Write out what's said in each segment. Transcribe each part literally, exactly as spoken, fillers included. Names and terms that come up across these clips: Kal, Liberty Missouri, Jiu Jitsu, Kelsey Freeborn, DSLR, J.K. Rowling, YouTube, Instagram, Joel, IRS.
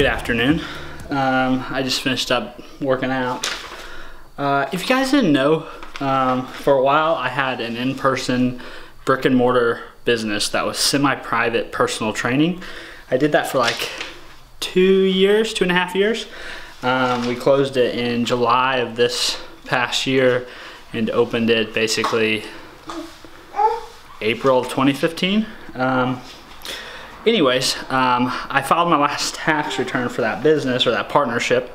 Good afternoon. Um, I just finished up working out. Uh, if you guys didn't know, um, for a while I had an in-person brick and mortar business that was semi-private personal training. I did that for like two years, two and a half years. Um, we closed it in July of this past year and opened it basically April of twenty fifteen. Um, anyways, um, I filed my last tax return for that business or that partnership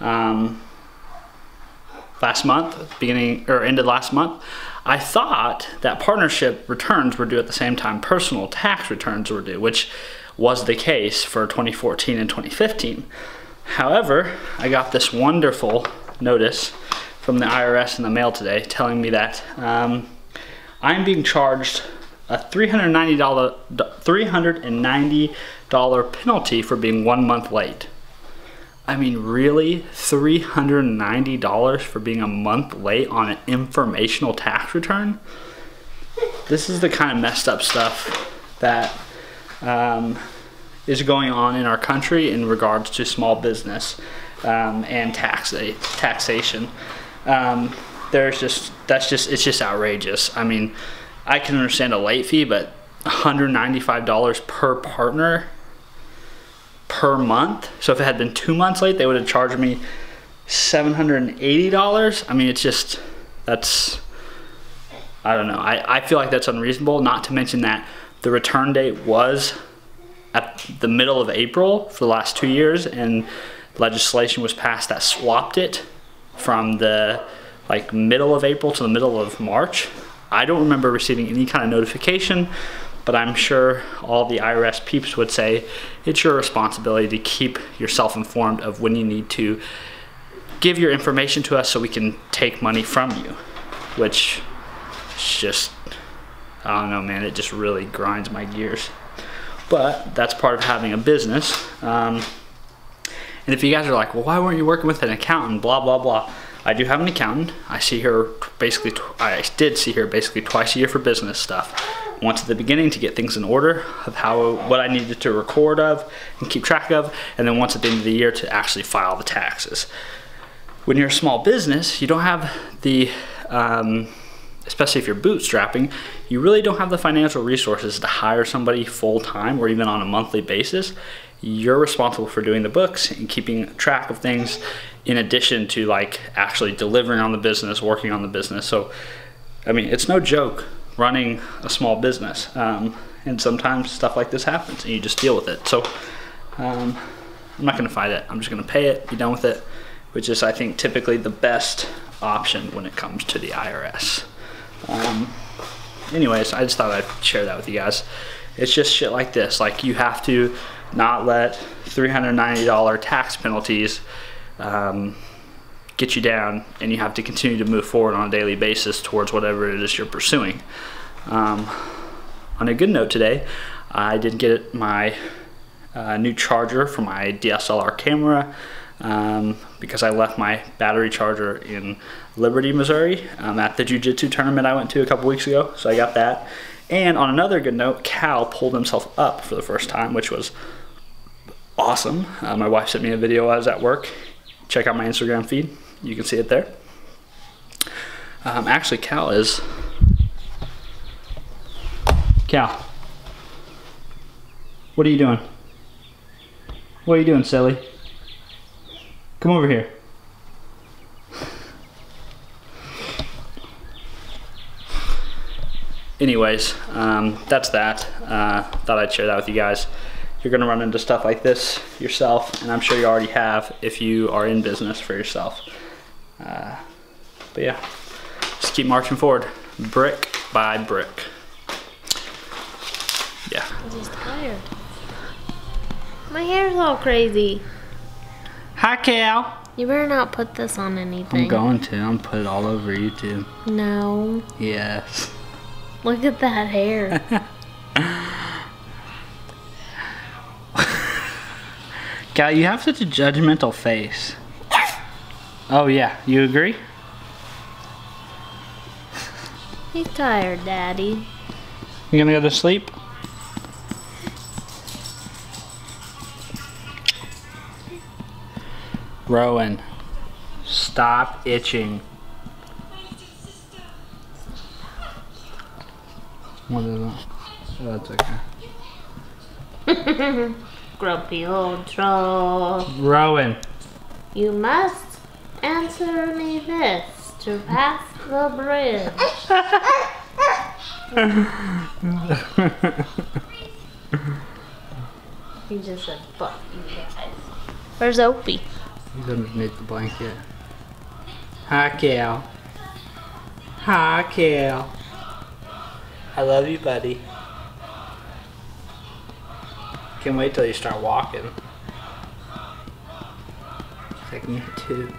um, last month, beginning or ended last month. I thought that partnership returns were due at the same time personal tax returns were due, which was the case for twenty fourteen and twenty fifteen. However, I got this wonderful notice from the I R S in the mail today telling me that um, I'm being charged a three hundred ninety dollar penalty for being one month late. I mean, really? three hundred ninety dollars for being a month late on an informational tax return? This is the kind of messed up stuff that um, is going on in our country in regards to small business um, and tax taxation. Um, there's just, that's just, it's just outrageous. I mean, I can understand a late fee, but one hundred ninety-five dollars per partner per month. So if it had been two months late, they would have charged me seven hundred eighty dollars. I mean, it's just, that's, I don't know. I, I feel like that's unreasonable, not to mention that the return date was at the middle of April for the last two years and legislation was passed that swapped it from the like middle of April to the middle of March. I don't remember receiving any kind of notification, but I'm sure all the I R S peeps would say it's your responsibility to keep yourself informed of when you need to give your information to us so we can take money from you, which is just, I don't know, man, it just really grinds my gears. But that's part of having a business. Um, and if you guys are like, well, why weren't you working with an accountant, blah, blah, blah. I do have an accountant. I see her basically, I did see her basically twice a year for business stuff. Once at the beginning to get things in order of how, what I needed to record of and keep track of, and then once at the end of the year to actually file the taxes. When you're a small business, you don't have the, um, especially if you're bootstrapping, you really don't have the financial resources to hire somebody full-time or even on a monthly basis. You're responsible for doing the books and keeping track of things in addition to like actually delivering on the business, working on the business. So, I mean, it's no joke running a small business. Um, and sometimes stuff like this happens and you just deal with it. So um, I'm not gonna fight it. I'm just gonna pay it, be done with it, which is I think typically the best option when it comes to the I R S. Um, anyways, I just thought I'd share that with you guys. It's just shit like this. Like you have to not let three hundred ninety dollar tax penalties um, get you down, and you have to continue to move forward on a daily basis towards whatever it is you're pursuing. Um, on a good note today, I did get my uh, new charger for my D S L R camera um, because I left my battery charger in Liberty, Missouri um, at the Jiu Jitsu tournament I went to a couple weeks ago, so I got that. And on another good note, Cal pulled himself up for the first time, which was awesome. Uh, my wife sent me a video while I was at work. Check out my Instagram feed. You can see it there. Um, actually, Cal is... Cal. What are you doing? What are you doing, silly? Come over here. Anyways, um, that's that. Uh, thought I'd share that with you guys. You're gonna run into stuff like this yourself, and I'm sure you already have if you are in business for yourself. Uh, but yeah, just keep marching forward, brick by brick. Yeah. I'm just tired. My hair's all crazy. Hi, Cal. You better not put this on anything. I'm going to. I'm gonna put it all over YouTube. No. Yes. Look at that hair. Cal, you have such a judgmental face. Oh yeah, you agree? He's tired, Daddy. You gonna go to sleep? Rowan, stop itching. What is that? Oh, that's okay. Grumpy old troll. Rowan. You must answer me this to pass the bridge. He just said, fuck you guys. Where's Opie? He's underneath the blanket. Hi, Cal. Hi, Cal. I love you, buddy. Can't wait till you start walking. Take me too.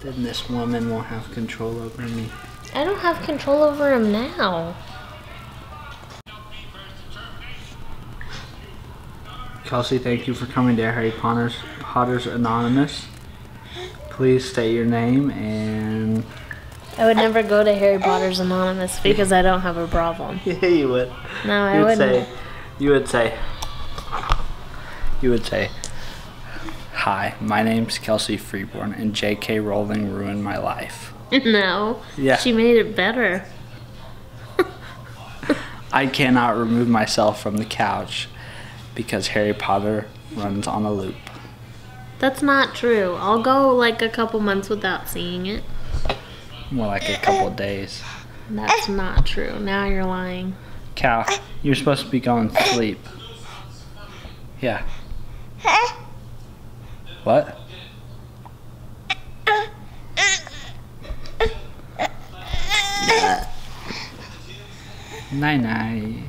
Then this woman will have control over me. I don't have control over him now. Kelsey, thank you for coming to Harry Potter's, Potter's Anonymous. Please state your name and... I would never go to Harry Potter's Anonymous because I don't have a problem. Yeah, you would. No, I you would wouldn't. Say, you would say, you would say, hi, my name's Kelsey Freeborn and J K Rowling ruined my life. No. Yeah. She made it better. I cannot remove myself from the couch because Harry Potter runs on a loop. That's not true. I'll go like a couple months without seeing it. More like a couple of days. That's not true. Now you're lying. Cal, you're supposed to be going to sleep. Yeah. What? Night night.